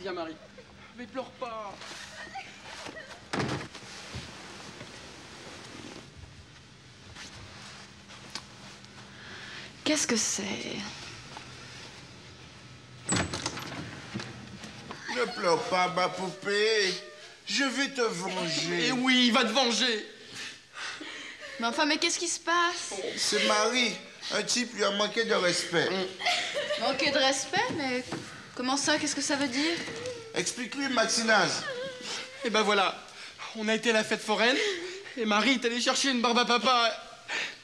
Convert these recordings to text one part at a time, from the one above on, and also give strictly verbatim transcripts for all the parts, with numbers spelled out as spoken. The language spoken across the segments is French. Viens, Marie. Mais pleure pas. Qu'est-ce que c'est? Ne pleure pas, ma poupée. Je vais te venger. Eh oui, il va te venger. Mais enfin, mais qu'est-ce qui se passe? C'est Marie. Un type lui a manqué de respect. Mmh. Manqué de respect, mais comment ça? Qu'est-ce que ça veut dire? Explique-lui, Maxinaz. Eh ben voilà, on a été à la fête foraine, et Marie est allée chercher une barbe à papa.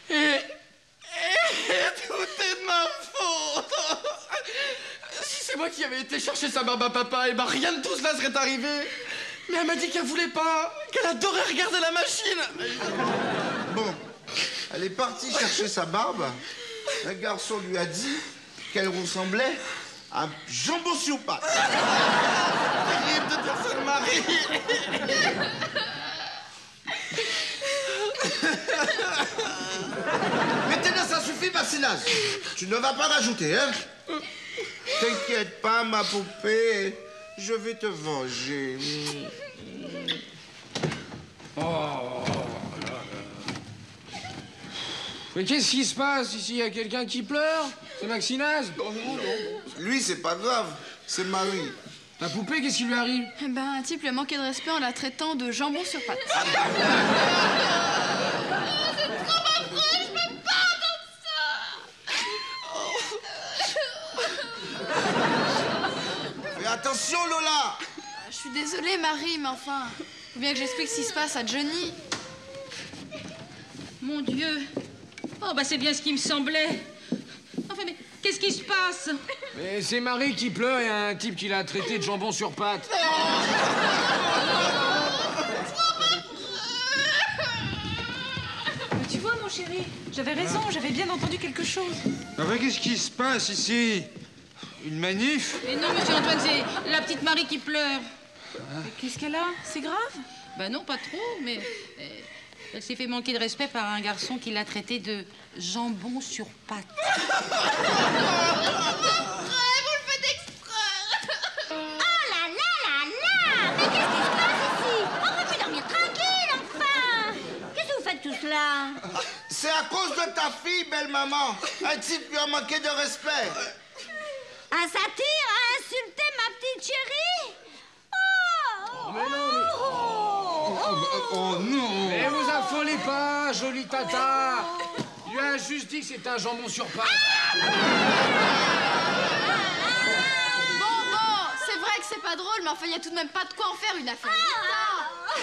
Et... et... tout est de ma faute. Si c'est moi qui avais été chercher sa barbe à papa, eh ben rien de tout cela serait arrivé. Mais elle m'a dit qu'elle voulait pas, qu'elle adorait regarder la machine. Bon, elle est partie chercher sa barbe. Un garçon lui a dit qu'elle ressemblait à un jambon sur pâte. Terrible de dire ça de Marie. Maintenant, ça suffit, Marcinaz. Tu ne vas pas rajouter, hein? T'inquiète pas, ma poupée. Je vais te venger. Oh. Mais qu'est-ce qui se passe ici? Il y a quelqu'un qui pleure? C'est Maxinaz? Non, non, non. Lui, c'est pas grave. C'est Marie. La poupée, qu'est-ce qui lui arrive? Eh ben, un type lui a manqué de respect en la traitant de jambon sur pâte. Ah, bah. Oh, c'est trop affreux, je peux pas entendre ça! Fais attention, Lola! Je suis désolée, Marie, mais enfin... faut bien que j'explique ce qui se passe à Johnny. Mon Dieu! Oh, bah, c'est bien ce qui me semblait. Enfin, mais qu'est-ce qui se passe? Mais c'est Marie qui pleure et un type qui l'a traité de jambon sur pâte. Oh, mais tu vois, mon chéri, j'avais raison, j'avais bien entendu quelque chose. Enfin, qu'est-ce qui se passe ici? Une manif? Mais non, monsieur Antoine, c'est la petite Marie qui pleure. Ah. Qu'est-ce qu'elle a? C'est grave? Bah non, pas trop, mais... elle s'est fait manquer de respect par un garçon qui l'a traité de jambon sur pâte. Vous le faites exprès. Oh là là là là! Mais qu'est-ce qui se passe ici? On peut plus dormir tranquille, enfin! Qu'est-ce que vous faites tout cela? C'est à cause de ta fille, belle maman. Un type lui a manqué de respect. Un satyre a insulté ma petite chérie? Oh! Oh mais non, mais... Oh. Oh, oh non! Mais vous affolez pas, jolie tata! Il a juste dit que c'était un jambon sur pâte. Bon, bon, c'est vrai que c'est pas drôle, mais enfin, il y a tout de même pas de quoi en faire une affaire.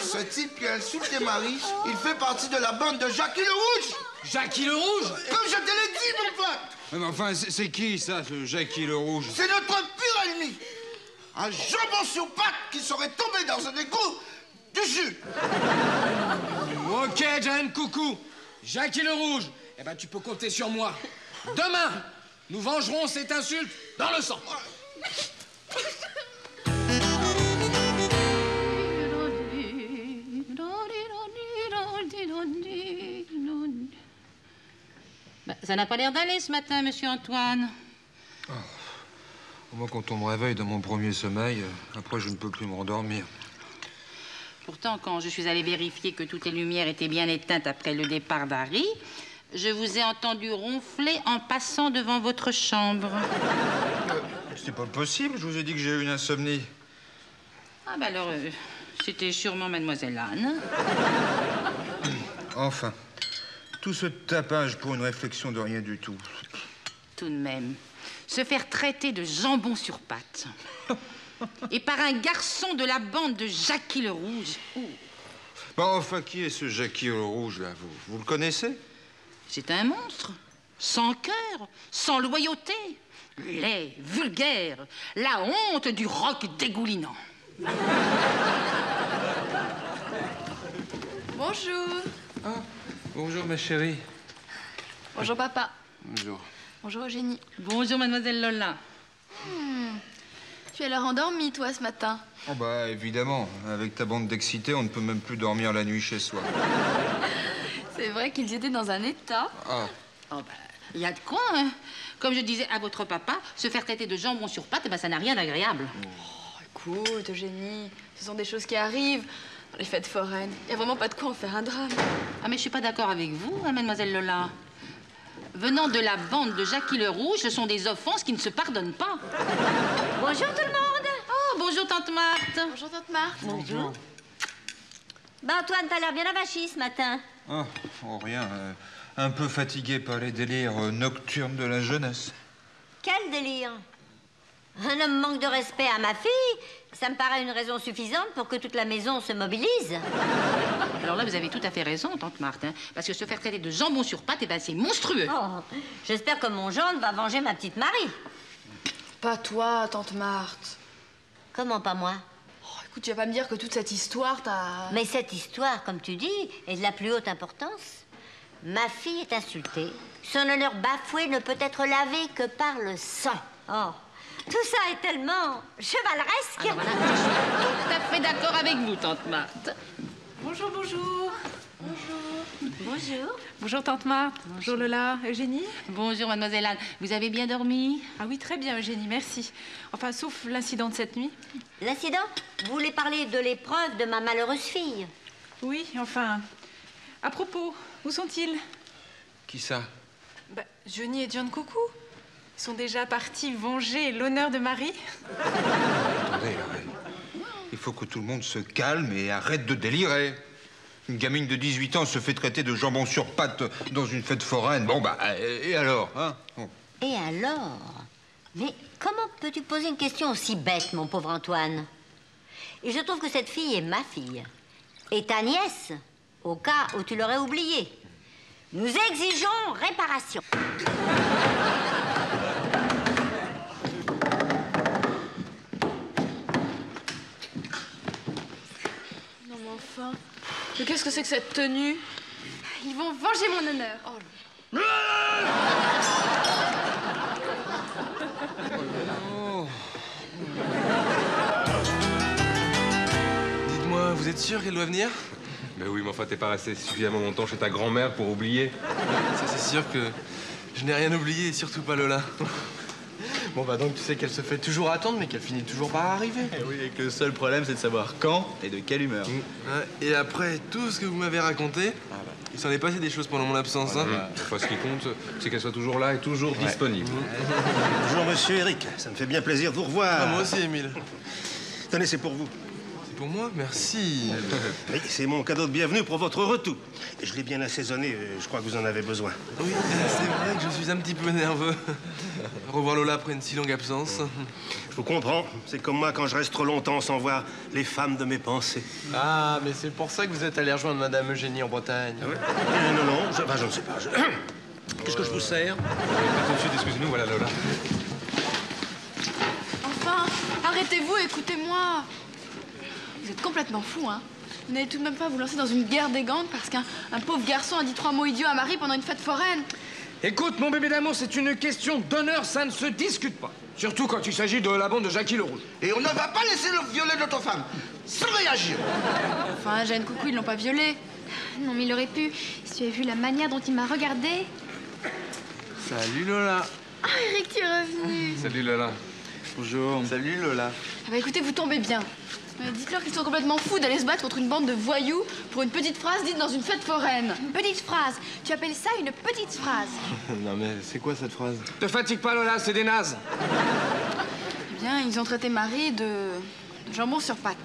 Ce type qui a insulté Marie, il fait partie de la bande de Jackie le Rouge! Jackie le Rouge? Comme je te l'ai dit, mon pote! Mais enfin, c'est qui ça, ce Jackie le Rouge? C'est notre pur ennemi! Un jambon sur pâte qui serait tombé dans un égout! Du jus. Ok, Jeanne, coucou. Jackie le Rouge, eh ben, tu peux compter sur moi. Demain, nous vengerons cette insulte dans le sang. Bah, ça n'a pas l'air d'aller ce matin, monsieur Antoine. Oh. Au moins, quand on me réveille de mon premier sommeil, euh, après, je ne peux plus me rendormir. Pourtant, quand je suis allée vérifier que toutes les lumières étaient bien éteintes après le départ d'Harry, je vous ai entendu ronfler en passant devant votre chambre. Euh, c'est pas possible, je vous ai dit que j'ai eu une insomnie. Ah, bah alors, euh, c'était sûrement Mademoiselle Anne. Enfin, tout ce tapage pour une réflexion de rien du tout. Tout de même, se faire traiter de jambon sur pâte. Et par un garçon de la bande de Jackie le Rouge. Oh. Bah, enfin, qui est ce Jackie le Rouge, là? Vous, vous le connaissez? C'est un monstre, sans cœur, sans loyauté. Laid, vulgaire, la honte du roc dégoulinant. Bonjour. Ah, bonjour ma chérie. Bonjour papa. Bonjour. Bonjour Eugénie. Bonjour mademoiselle Lola. Hmm. Tu es alors endormie toi ce matin? Oh bah évidemment, avec ta bande d'excités, on ne peut même plus dormir la nuit chez soi. C'est vrai qu'ils étaient dans un état. Ah. Oh bah, il y a de quoi, hein. Comme je disais à votre papa, se faire traiter de jambon sur pâte, bah, ça n'a rien d'agréable. Oh, écoute Eugénie, ce sont des choses qui arrivent. Les fêtes foraines, il n'y a vraiment pas de quoi en faire un drame. Ah, mais je suis pas d'accord avec vous, hein, mademoiselle Lola. Venant de la bande de Jackie le Rouge, ce sont des offenses qui ne se pardonnent pas. Bonjour tout le monde. Oh, bonjour tante Marthe. Bonjour tante Marthe. Bonjour. Bah Antoine, t'as l'air bien avachi ce matin. Oh, oh rien. Euh, un peu fatigué par les délires euh, nocturnes de la jeunesse. Quel délire? Un homme manque de respect à ma fille? Ça me paraît une raison suffisante pour que toute la maison se mobilise. Alors là, vous avez tout à fait raison, tante Marthe, hein, parce que se faire traiter de jambon sur pâte, eh ben, c'est monstrueux. Oh, j'espère que mon gendre va venger ma petite Marie. Pas toi, tante Marthe. Comment pas moi? Oh, écoute, tu vas pas me dire que toute cette histoire t'a... Mais cette histoire, comme tu dis, est de la plus haute importance. Ma fille est insultée. Son honneur bafoué ne peut être lavé que par le sang. Oh. Tout ça est tellement chevaleresque. Alors voilà, je suis tout à fait d'accord avec vous, tante Marthe. Bonjour, bonjour. Bonjour. Bonjour. Bonjour, tante Marthe. Bonjour, bonjour Lola. Eugénie. Bonjour, mademoiselle Anne. Vous avez bien dormi? Ah oui, très bien, Eugénie, merci. Enfin, sauf l'incident de cette nuit. L'incident? Vous voulez parler de l'épreuve de ma malheureuse fille? Oui, enfin... À propos, où sont-ils? Qui ça? Bah, Johnny et John Coucou. Sont déjà partis venger l'honneur de Marie. Attendez, il faut que tout le monde se calme et arrête de délirer. Une gamine de dix-huit ans se fait traiter de jambon sur pâte dans une fête foraine. Bon, bah, et alors, hein? Bon. Et alors? Mais comment peux-tu poser une question aussi bête, mon pauvre Antoine? Et je trouve que cette fille est ma fille. Et ta nièce, au cas où tu l'aurais oubliée. Nous exigeons réparation. Enfin, mais qu'est-ce que c'est que cette tenue? Ils vont venger mon honneur. Oh, oh. Dites-moi, vous êtes sûr qu'elle doit venir? Mais oui, mais enfin, t'es pas resté suffisamment longtemps chez ta grand-mère pour oublier. Ça, c'est sûr que je n'ai rien oublié, et surtout pas Lola. Bon bah donc tu sais qu'elle se fait toujours attendre mais qu'elle finit toujours par arriver. Eh oui, et que le seul problème c'est de savoir quand et de quelle humeur. Mmh. Et après tout ce que vous m'avez raconté, ah bah. il s'en est passé des choses pendant mon absence. Voilà. Hein. Mmh. Enfin, ce qui compte, c'est qu'elle soit toujours là et toujours ouais. disponible. Mmh. Bonjour monsieur Eric, ça me fait bien plaisir de vous revoir. Ah, moi aussi Émile. Tenez, c'est pour vous. C'est pour moi? Merci. Oui, c'est mon cadeau de bienvenue pour votre retour. Je l'ai bien assaisonné, je crois que vous en avez besoin. Oui, c'est vrai que je suis un petit peu nerveux. Revoir Lola après une si longue absence. Je vous comprends. C'est comme moi quand je reste trop longtemps sans voir les femmes de mes pensées. Ah, mais c'est pour ça que vous êtes allé rejoindre madame Eugénie en Bretagne. Ah ouais. euh, non, non, je, bah, je ne sais pas. Je... Qu'est-ce que je vous sers? Tout de suite, excusez-nous, voilà Lola. Enfin, arrêtez-vous, écoutez-moi. Vous êtes complètement fou, hein. Vous n'allez tout de même pas vous lancer dans une guerre des gangs parce qu'un pauvre garçon a dit trois mots idiots à Marie pendant une fête foraine. Écoute, mon bébé d'amour, c'est une question d'honneur, ça ne se discute pas. Surtout quand il s'agit de la bande de Jackie le Rouge. Et on ne va pas laisser le violer notre femme, sans réagir. Enfin, Jeanne Coucou, ils l'ont pas violé. Non, mais il aurait pu. Si tu avais vu la manière dont il m'a regardé. Salut Lola. Ah, oh, Eric, tu es revenu. Salut Lola. Bonjour. Salut Lola. Ah bah écoutez, vous tombez bien. Dites-leur qu'ils sont complètement fous d'aller se battre contre une bande de voyous pour une petite phrase dite dans une fête foraine. Une petite phrase? Tu appelles ça une petite phrase? Non mais c'est quoi cette phrase? Te fatigue pas Lola, c'est des nazes. Eh bien, ils ont traité Marie de... de jambon sur pâte.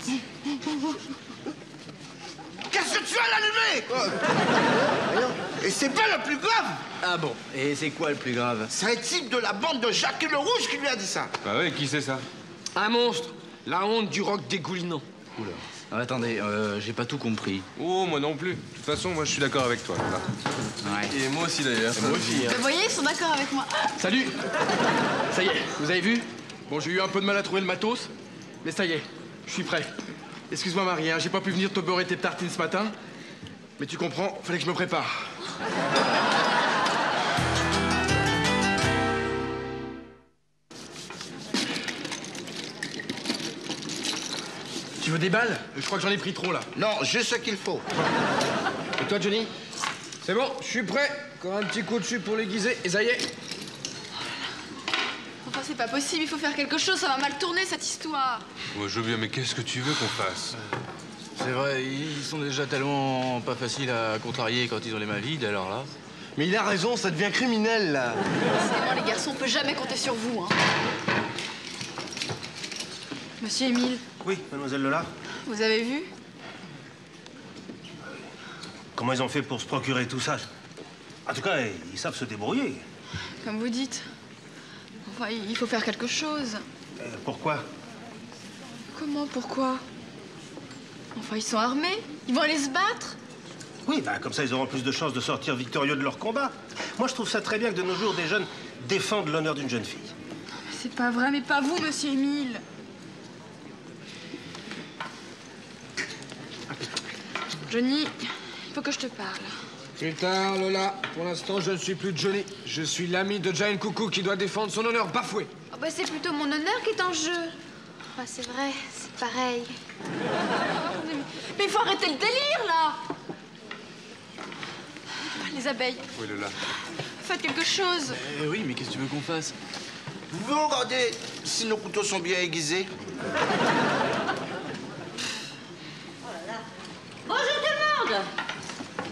Qu'est-ce que tu as l'allumé? Oh. Et c'est pas le plus grave. Ah bon? Et c'est quoi le plus grave? C'est un type de la bande de Jackie le Rouge qui lui a dit ça. Bah oui, qui c'est ça? Un monstre. La honte du rock dégoulinant. Oula. Ah, attendez, euh, j'ai pas tout compris. Oh, moi non plus. De toute façon, moi, je suis d'accord avec toi. Voilà. Ouais. Et moi aussi, d'ailleurs. Moi aussi. Hein. Vous voyez, ils sont d'accord avec moi. Salut. Ça y est, vous avez vu? Bon, j'ai eu un peu de mal à trouver le matos, mais ça y est. Je suis prêt. Excuse-moi, Marie, hein, j'ai pas pu venir te beurrer tes tartines ce matin. Mais tu comprends, fallait que je me prépare. Tu veux des balles? Je crois que j'en ai pris trop, là. Non, juste ce qu'il faut. Et toi, Johnny? C'est bon, je suis prêt. Encore un petit coup dessus pour l'aiguiser, et ça y est. Enfin, c'est pas possible, il faut faire quelque chose, ça va mal tourner, cette histoire. Moi, je veux bien, mais qu'est-ce que tu veux qu'on fasse? C'est vrai, ils sont déjà tellement pas faciles à contrarier quand ils ont les mains vides, alors là... Mais il a raison, ça devient criminel, là. Décidément, les garçons, on peut jamais compter sur vous, hein. Monsieur Émile. Oui, mademoiselle Lola. Vous avez vu? Comment ils ont fait pour se procurer tout ça? En tout cas, ils savent se débrouiller. Comme vous dites. Enfin, il faut faire quelque chose. Euh, pourquoi? Comment, pourquoi? Enfin, ils sont armés. Ils vont aller se battre. Oui, bah, comme ça, ils auront plus de chances de sortir victorieux de leur combat. Moi, je trouve ça très bien que de nos jours, des jeunes défendent l'honneur d'une jeune fille. C'est pas vrai, mais pas vous, monsieur Émile. Johnny, il faut que je te parle. Plus tard, Lola. Pour l'instant, je ne suis plus Johnny. Je suis l'ami de Jane Coucou qui doit défendre son honneur bafoué. Oh bah, c'est plutôt mon honneur qui est en jeu. Bah, c'est vrai, c'est pareil. Mais il faut arrêter le délire, là. Les abeilles. Oui, Lola. Faites quelque chose. Eh oui, mais qu'est-ce que tu veux qu'on fasse? Vous pouvez regarder si nos couteaux sont bien aiguisés.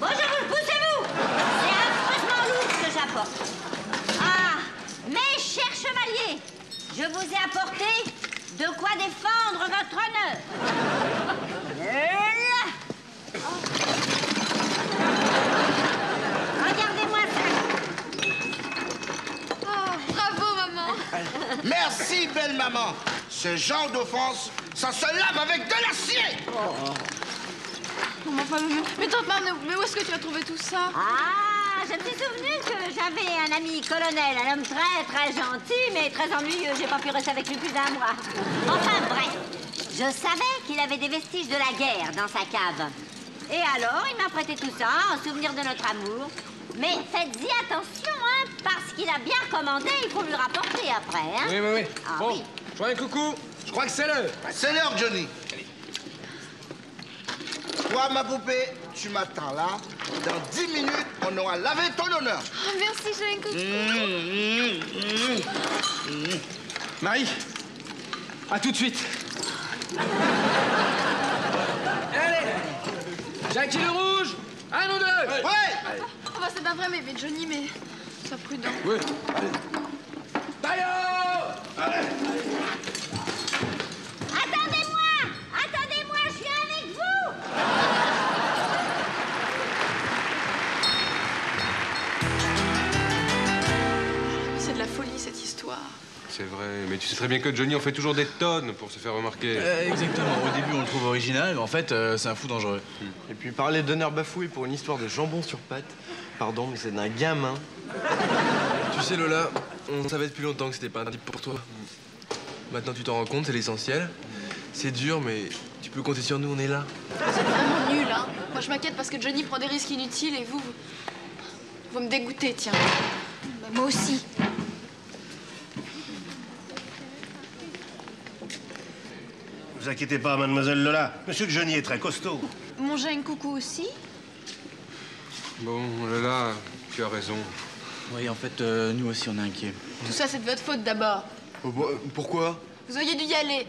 Bonjour, poussez-vous! C'est affreusement lourd ce que j'apporte. Ah, mes chers chevaliers, je vous ai apporté de quoi défendre votre honneur. Oh. Regardez-moi ça. Oh, bravo, maman. Merci, belle maman. Ce genre d'offense, ça se lave avec de l'acier. Oh. Mais tante Marne, mais où est-ce que tu as trouvé tout ça? Ah, je me suis souvenu que j'avais un ami colonel, un homme très, très gentil, mais très ennuyeux. J'ai pas pu rester avec lui plus d'un mois. Enfin, bref, je savais qu'il avait des vestiges de la guerre dans sa cave. Et alors, il m'a prêté tout ça, en souvenir de notre amour. Mais faites-y attention, hein, parce qu'il a bien commandé, il faut lui rapporter après, hein. Oui, oui, oui. Ah, bon, oui. Je vois un coucou. Je crois que c'est l'heure. C'est l'heure, Johnny. Allez. Toi, ma poupée, tu m'attends là. Dans dix minutes, on aura lavé ton honneur. Oh, merci, Jane Coucou. Mmh, mmh, mmh. Marie, à tout de suite. Allez, Jackie le rouge, un ou deux. Ouais. Ouais. Oh, bah, c'est pas vrai, mais, mais Johnny, mais sois prudent. Oui. Taillot. Allez. C'est vrai, mais tu sais très bien que Johnny en fait toujours des tonnes pour se faire remarquer. Euh, exactement, au début on le trouve original, mais en fait euh, c'est un fou dangereux. Et puis parler d'honneur bafoué pour une histoire de jambon sur pâte, pardon, mais c'est d'un gamin. Tu sais Lola, on savait depuis longtemps que c'était pas un type pour toi. Maintenant tu t'en rends compte, c'est l'essentiel. C'est dur, mais tu peux compter sur nous, on est là. Vous êtes vraiment nuls, hein. Moi je m'inquiète parce que Johnny prend des risques inutiles et vous, vous, vous me dégoûtez, tiens. Bah, moi aussi. Ne vous inquiétez pas, mademoiselle Lola. Monsieur Johnny est très costaud. Mon Jane Coucou aussi. Bon, Lola, tu as raison. Oui, en fait, euh, nous aussi, on est inquiets. Tout ça, c'est de votre faute, d'abord. Oh, bah, pourquoi? Vous auriez dû y aller.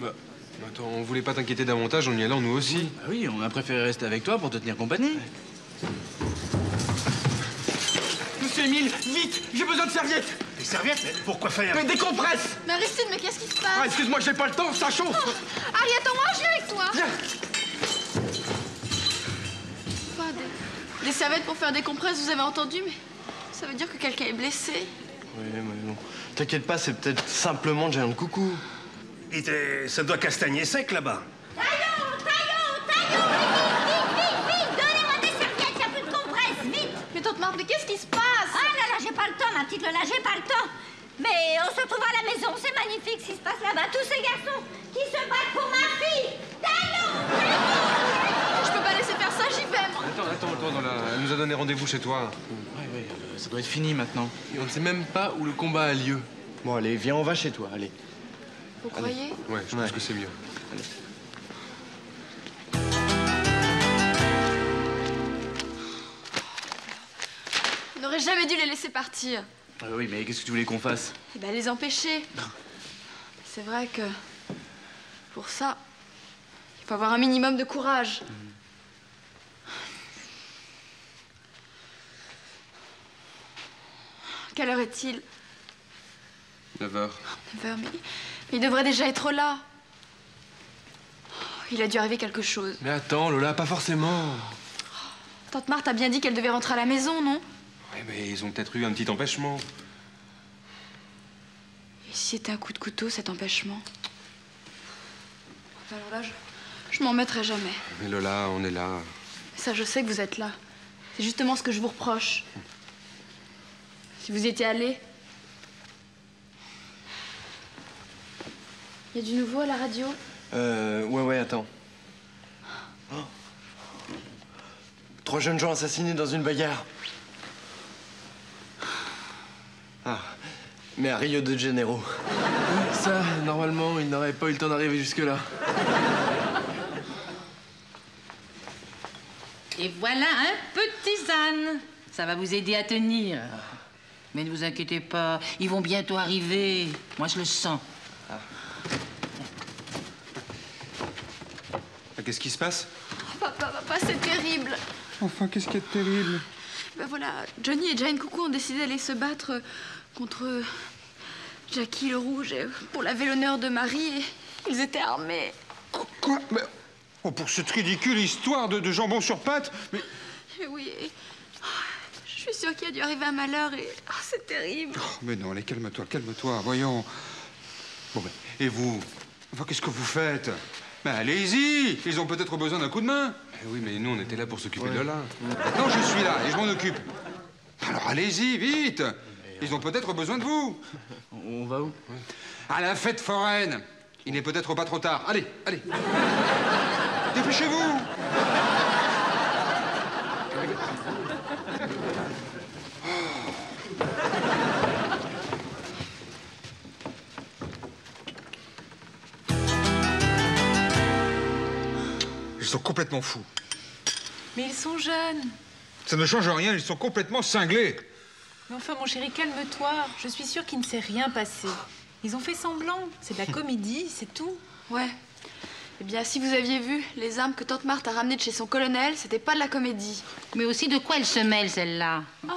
Bah, attends, on voulait pas t'inquiéter davantage en y allant, nous aussi. Bah oui, on a préféré rester avec toi pour te tenir compagnie. Monsieur Émile, vite, j'ai besoin de serviettes. Des serviettes? Mais pourquoi faire? Mais décompresse! Mais Aristide, mais qu'est-ce qui se passe? Ah, excuse-moi, j'ai pas le temps, ça chauffe! Oh, Harry, attends-moi, je viens avec toi! Viens! Quoi, des... des serviettes pour faire décompresse, vous avez entendu, mais ça veut dire que quelqu'un est blessé. Oui, mais bon. T'inquiète pas, c'est peut-être simplement Jane Coucou. Et ça doit castagner sec là-bas. Taillot! Taillot! Taillot! Vite, vite, vite! Donnez-moi des serviettes, y'a plus de compresse, vite! Mais tante Marthe, mais qu'est-ce qui se passe? Ah là là, j'ai pas le temps, ma petite Lola, j'ai pas le temps. Mais on se retrouve à la maison, c'est magnifique ce qui se passe là-bas. Tous ces garçons qui se battent pour ma fille. Talon ! Je peux pas laisser faire ça, j'y vais, moi. Attends, attends, attends, dans la... elle nous a donné rendez-vous chez toi. Ouais, ouais, euh, ça doit être fini maintenant. Et on ne sait même pas où le combat a lieu. Bon, allez, viens, on va chez toi, allez. Vous allez. Croyez ? Ouais, je pense ouais. que c'est mieux. Allez. On n'aurait jamais dû les laisser partir. Ah oui, mais qu'est-ce que tu voulais qu'on fasse? Eh ben, les empêcher. C'est vrai que pour ça, il faut avoir un minimum de courage. Mmh. Quelle heure est-il? neuf heures. neuf heures, mais il devrait déjà être là. Il a dû arriver quelque chose. Mais attends, Lola, pas forcément. Tante Marthe a bien dit qu'elle devait rentrer à la maison, non? Ouais, mais ils ont peut-être eu un petit empêchement. Et si c'était un coup de couteau, cet empêchement? Alors là, je, je m'en mettrai jamais. Mais Lola, on est là. Ça, je sais que vous êtes là. C'est justement ce que je vous reproche. Si vous y étiez allés... Il y a du nouveau à la radio? Euh... Ouais, ouais, attends. Oh. Trois jeunes gens assassinés dans une bagarre. Ah, mais à Rio de Janeiro. Ça, normalement, il n'aurait pas eu le temps d'arriver jusque-là. Et voilà un petit zan. Ça va vous aider à tenir. Mais ne vous inquiétez pas, ils vont bientôt arriver. Moi, je le sens. Ah. Qu'est-ce qui se passe? Oh, papa, papa, c'est terrible. Enfin, qu'est-ce qu'il y a de terrible? Ben voilà, Johnny et Jane Coucou ont décidé d'aller se battre contre Jackie le Rouge pour laver l'honneur de Marie et ils étaient armés. Quoi? Mais, oh, pour cette ridicule histoire de, de jambon sur pâte, mais... Et oui, et... Oh, je suis sûre qu'il a dû arriver un malheur et oh, c'est terrible. Oh, mais non, allez, calme-toi, calme-toi, voyons. Bon, ben, et vous, enfin, qu'est-ce que vous faites? Ben allez-y, ils ont peut-être besoin d'un coup de main. Eh oui, mais nous, on était là pour s'occuper ouais. de Lola. Ouais. Maintenant, je suis là et je m'en occupe. Alors allez-y, vite. Ils ont peut-être besoin de vous. On va où? À la fête foraine. Il n'est peut-être pas trop tard. Allez, allez. Dépêchez-vous. Ils sont complètement fous. Mais ils sont jeunes. Ça ne change rien, ils sont complètement cinglés. Mais enfin, mon chéri, calme-toi. Je suis sûre qu'il ne s'est rien passé. Ils ont fait semblant. C'est de la comédie, c'est tout. Ouais. Eh bien, si vous aviez vu les armes que tante Marthe a ramenées de chez son colonel, c'était pas de la comédie. Mais aussi, de quoi elle se mêle, celle-là? Ah,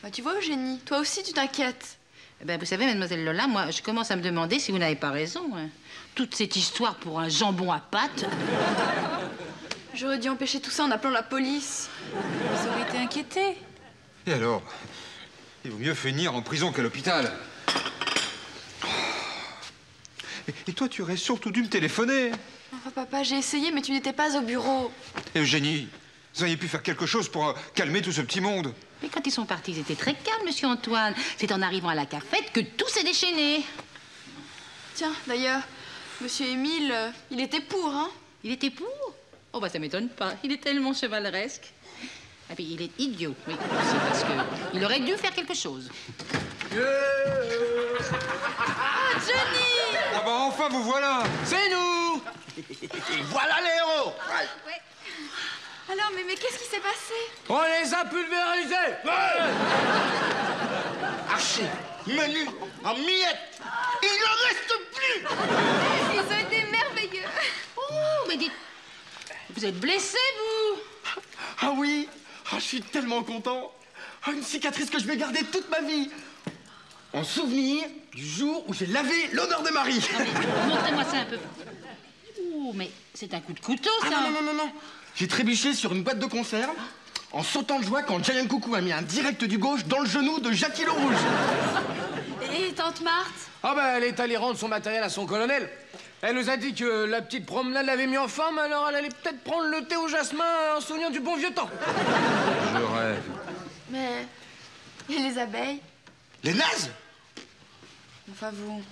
bah, tu vois, Eugénie, toi aussi, tu t'inquiètes. Eh ben, vous savez, mademoiselle Lola, moi, je commence à me demander si vous n'avez pas raison. Hein. Toute cette histoire pour un jambon à pâte. J'aurais dû empêcher tout ça en appelant la police. Ils auraient été inquiétés. Et alors? Il vaut mieux finir en prison qu'à l'hôpital. Et, et toi, tu aurais surtout dû me téléphoner. Enfin, papa, j'ai essayé, mais tu n'étais pas au bureau. Et Eugénie, vous auriez pu faire quelque chose pour euh, calmer tout ce petit monde. Mais quand ils sont partis, ils étaient très calmes, monsieur Antoine. C'est en arrivant à la cafette que tout s'est déchaîné. Tiens, d'ailleurs, monsieur Émile, euh, il était pour, hein? Il était pour? Oh, bah, ça m'étonne pas. Il est tellement chevaleresque. Ah, puis il est idiot, oui. C'est parce qu'il aurait dû faire quelque chose. Yeah. Ah, Johnny! Ah, bah, enfin, vous voilà! C'est nous! Voilà les héros! Ouais. Ouais. Alors, mais, mais qu'est-ce qui s'est passé? On les a pulvérisés! Ouais. Archi, menu, en miettes! Il n'en reste plus! Ils ont été merveilleux! Oh, mais dites... Vous êtes blessé, vous? Ah oui, ah, je suis tellement content. Ah, une cicatrice que je vais garder toute ma vie. En souvenir du jour où j'ai lavé l'honneur de Marie. Montrez-moi ça un peu. Ouh, mais c'est un coup de couteau, ça. Ah, non, non, non, non. J'ai trébuché sur une boîte de conserve en sautant de joie quand Jane Coucou a mis un direct du gauche dans le genou de Jackie le Rouge. Et tante Marthe? Ah ben, elle est allée rendre son matériel à son colonel. Elle nous a dit que la petite promenade l'avait mis en forme, alors elle allait peut-être prendre le thé au jasmin en souvenir du bon vieux temps. Je rêve. Mais... et les abeilles? Les nazes? Enfin, vous...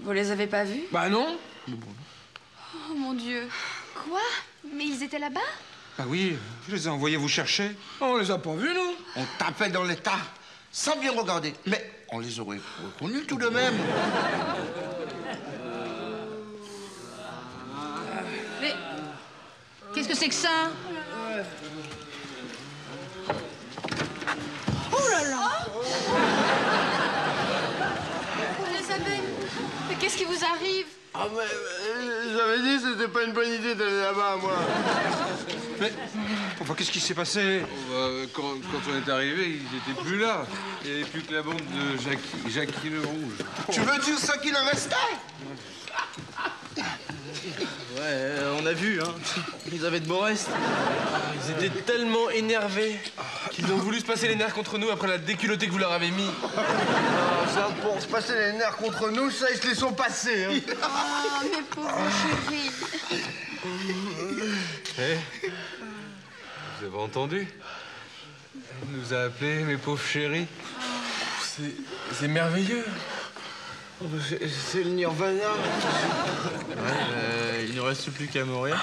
Vous les avez pas vus? Bah non. Oh, mon Dieu. Quoi? Mais ils étaient là-bas? Bah oui, je les ai envoyés vous chercher. On les a pas vus, nous. On tapait dans les tas, sans bien regarder. Mais on les aurait reconnus tout de même. Mais... Qu'est-ce que c'est que ça? Oh là là! Elisabeth, mais qu'est-ce qui vous arrive? Ah, mais euh, j'avais dit que c'était pas une bonne idée d'aller là-bas, moi. Mais, enfin, qu'est-ce qui s'est passé? Oh, bah, quand, quand on est arrivé, ils étaient plus là. Il n'y avait plus que la bande de Jackie, Jackie le Rouge. Oh. Tu veux dire ça qu'il en restait? Ouais, on a vu, hein. Ils avaient de beaux restes. Ils étaient tellement énervés qu'ils ont voulu se passer les nerfs contre nous après la déculottée que vous leur avez mis. Ah, ça, pour se passer les nerfs contre nous, ça, ils se les sont passés, hein. Oh, mes pauvres chéris. Eh, vous avez entendu? Elle nous a appelés, mes pauvres chéris. C'est merveilleux. C'est le Nirvana. Ouais, euh, il ne reste plus qu'à mourir.